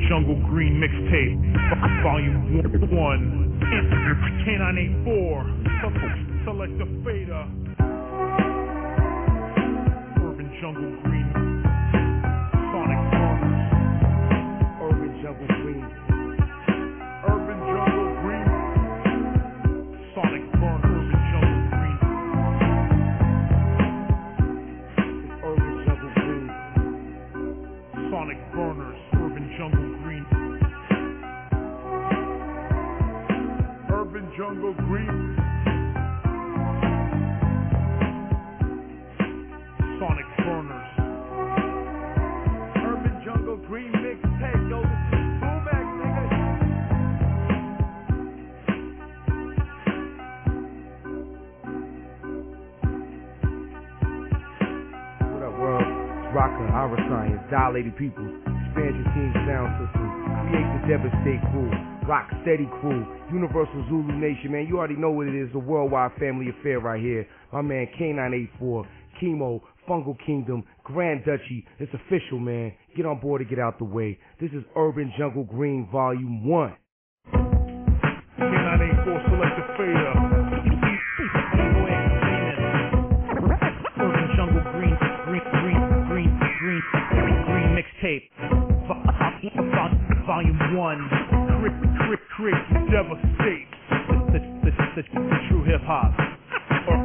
Urban Jungle Green Mixtape, Volume 1, K984, Selekta Fada, Urban Jungle Green, Sonic Burners, Urban Jungle Green, Urban Jungle Green, Sonic Burners, Urban Jungle Green, Urban Jungle Green, Sonic Burners, Urban Jungle Green, Urban Jungle Green, Sonic Burners, Urban Jungle Green Mixtape. Yo, this is Boomback, nigga. What up, world? It's Rakaa Iriscience, Dilated Peoples, expand your team sound system, create the devastate crew. Rock Steady Crew, Universal Zulu Nation, man. You already know what it is, the worldwide family affair right here. My man K984, Chemo, Fungal Kingdom, Grand Duchy. It's official, man. Get on board and get out the way. This is Urban Jungle Green Volume 1. K984, select the fader. Urban Jungle Green, Green Mixtape, Volume 1. Crick, devastate the true hip hop. Or word.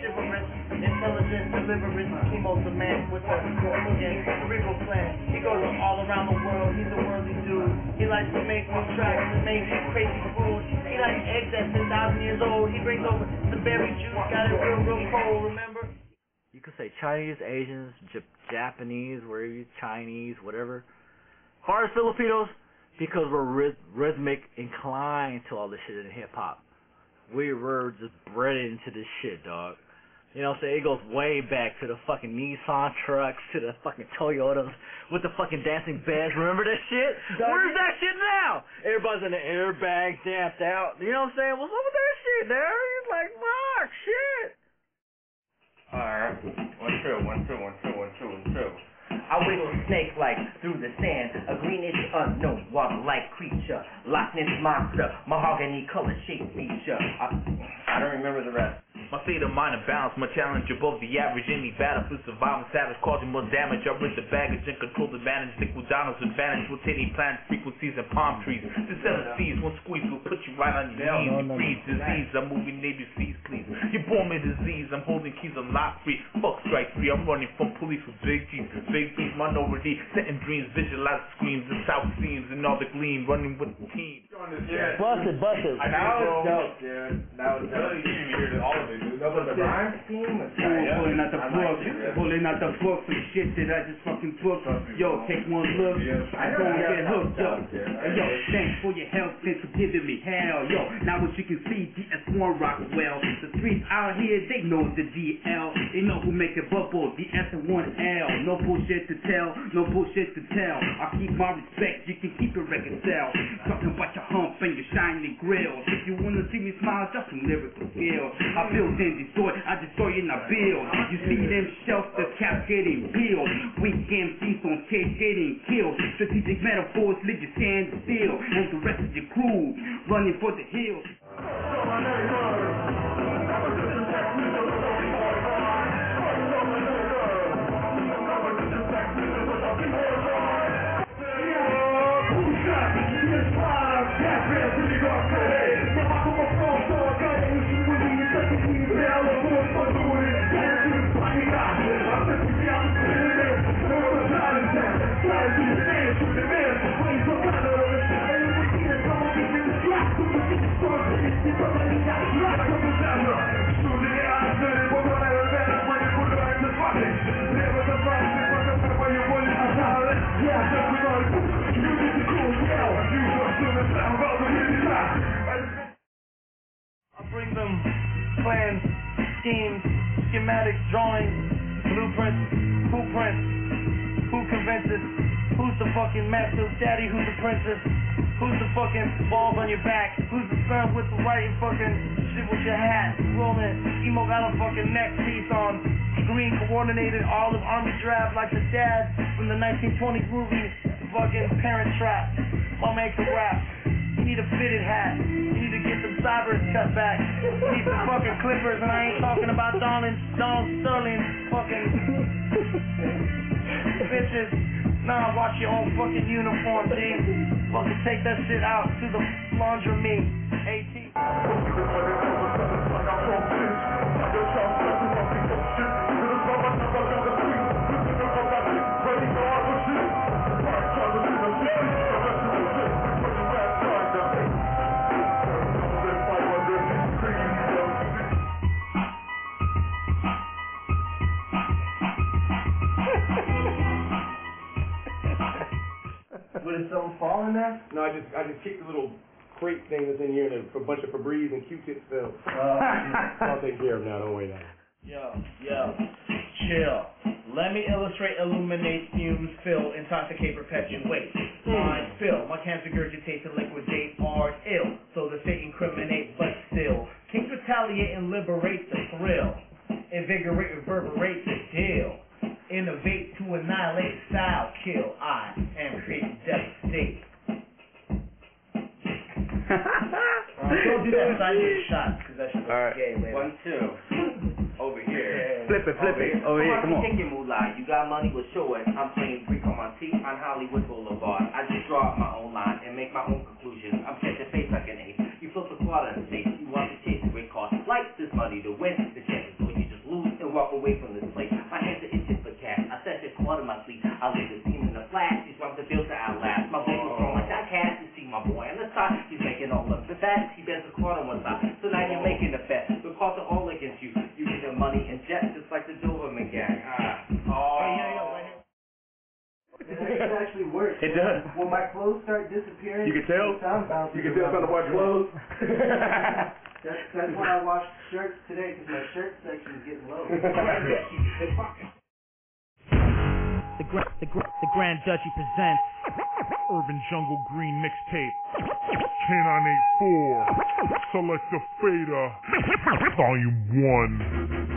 Chivalrous, intelligent, deliberate, Chemo the man with a brilliant, cerebral plan. He goes all around the world. He's a worthy dude. He likes to make new tracks, amazing, crazy food. He likes eggs at 10,000 years old. He brings over the berry juice, got it real cold, remember? You could say Chinese, Asians, Japanese, wherever you Chinese, whatever. As far as Filipinos, because we're rhythmic inclined to all this shit in hip-hop. We were just bred into this shit, dog. You know what I'm saying? It goes way back to the fucking Nissan trucks, to the fucking Toyotas with the fucking dancing bears. Remember that shit? Dog, where's that shit now? Everybody's in the airbag, damped out. You know what I'm saying? What's up with that shit, dude? He's like, fuck, shit. Alright, 1, 2, 1, 2, 1, 2, 1, 2, 1, 2. I wiggle snake-like through the sand, a greenish unknown water-like creature, Loch Ness monster, mahogany color shape feature. I don't remember the rest. My state of mind and balance, my challenge above the average. Any battle for survival, savage, causing more damage. I bring the baggage and control the advantage. Liquid Donald's advantage, rotating planets, frequencies, and palm trees. The seven seas, one squeeze will put you right on your knees. You breathe disease, I'm moving ABCs, please. You're born with disease, I'm holding keys, I'm locked free. Fuck strike three, I'm running from police with big G's. Big B's, minority, setting dreams, visualize screams, the south seams, and all the gleam, running with the team. Bust it. Now it's dope. You didn't hear all of it. Pulling out the book for shit that I just fucking booked. Yo, take one look, I don't get hooked up. Yo, thanks for your help and for giving me hell. Yo, now as you can see, DS1 rock well. The streets out here, they know the DL. They know who make it bubble, DS1L. No bullshit to tell. I keep my respect, you can keep it reconciled. Talking about your hump and your shining grills. If you wanna see me smile, just some lyrical skill. I build and destroy, I destroy and I build. You see them shells, the caps getting peeled. Weak MCs on tape getting killed. Strategic metaphors, leave you stand still. And the rest of your crew running for the hills. I bring them plans, schemes, schematic drawings, blueprints. Who convinces? Who's the fucking master? Daddy, who's the princess? Who's the fucking balls on your back? Who's the sperm with the white fucking shit with your hat. Rolling, Chemo got a fucking neck piece on. Green coordinated olive army drab like the dad from the 1920s movie, fucking Parent Trap. My man can rap. You need a fitted hat. You need to get some cybers cut back. You need some fucking clippers, and I ain't talking about Donald Sterling fucking bitches. Nah, watch your own fucking uniform, G. Fucking take that shit out to the laundromat. Did something fall in there? No, I just kicked the little crate thing that's in here and a bunch of Febreze and Q-tips fell. I'll take care of now. Don't worry about it. Yo, chill. Let me illustrate, illuminate, fumes, fill, intoxicate, perpetuate. Mind spill. My cancer gurgitate to liquidate. Hard ill. So the state incriminate, but still. Kings retaliate and liberate the thrill. Invigorate, reverberate the deal. Innovate to annihilate, style, kill. I am creating devastate. Don't do that side shots because that should be right. Gay later. 1, 2. Over here. Flip it. Over here, come on. Chicken moolah. You got money with show it. I'm playing freak on my teeth on Hollywood Boulevard. I just draw up my own line and make my own conclusions. I'm catching face like an ace. You flip the quarter and face. You want to chase it with cost. Like this money to win. The chances are you just lose and walk away from this place. My hands are itching for cash. I set this quarter my sleep. I leave the team in the flash. These ones are built to outlast. My boy was wrong like I cast to see my boy on the side. He's making all of the best. He bends the quarter on one side. So now you're making the best. The cards are all against you. You get the money and jet just like the Doberman gang. It actually works. It does. When my clothes start disappearing, you can tell. You can tell I'm trying to wash clothes. That's why I washed shirts today, because my shirt section is getting low. The Grand Duchy presents Urban Jungle Green Mixtape. K984. Selekta Fada. Volume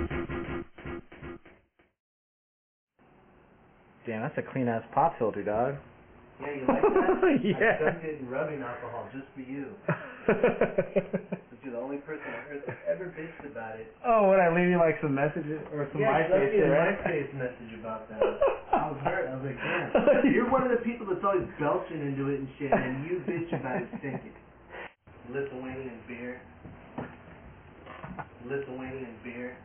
1. Damn, that's a clean ass pop filter, dog. Yeah, you like that? Yeah. I dumped it in rubbing alcohol just for you. But you're the only person I heard that ever bitched about it. Oh, would I leave you like some messages or some MySpace shit, right? Yeah, I left you a MySpace message about that. I was hurt. I was like, damn, you're one of the people that's always belching into it and shit, and you bitch about it stinking. Lithuanian beer. Lithuanian beer.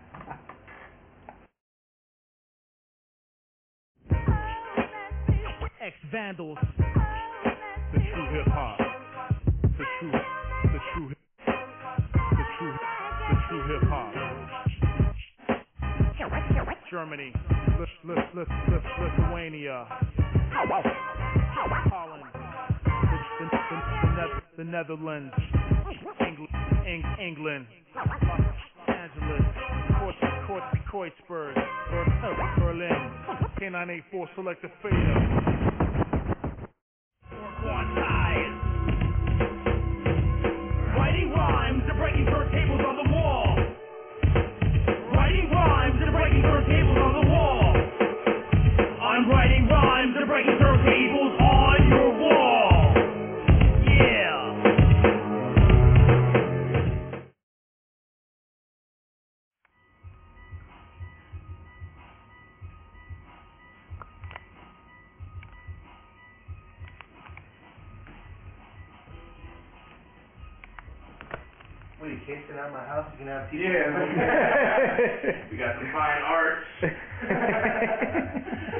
Ex-Vandals. The true hip-hop. The true hip-hop. Germany. Lithuania. Holland. The Netherlands. England. Los Angeles. Kreuzberg. Berlin. K984 Selekta Fada. Writing rhymes and breaking turntables on the wall. I'm writing rhymes and breaking turntables on your wall. Yeah. Casing out my house, you can have people. Yeah. We got some fine art.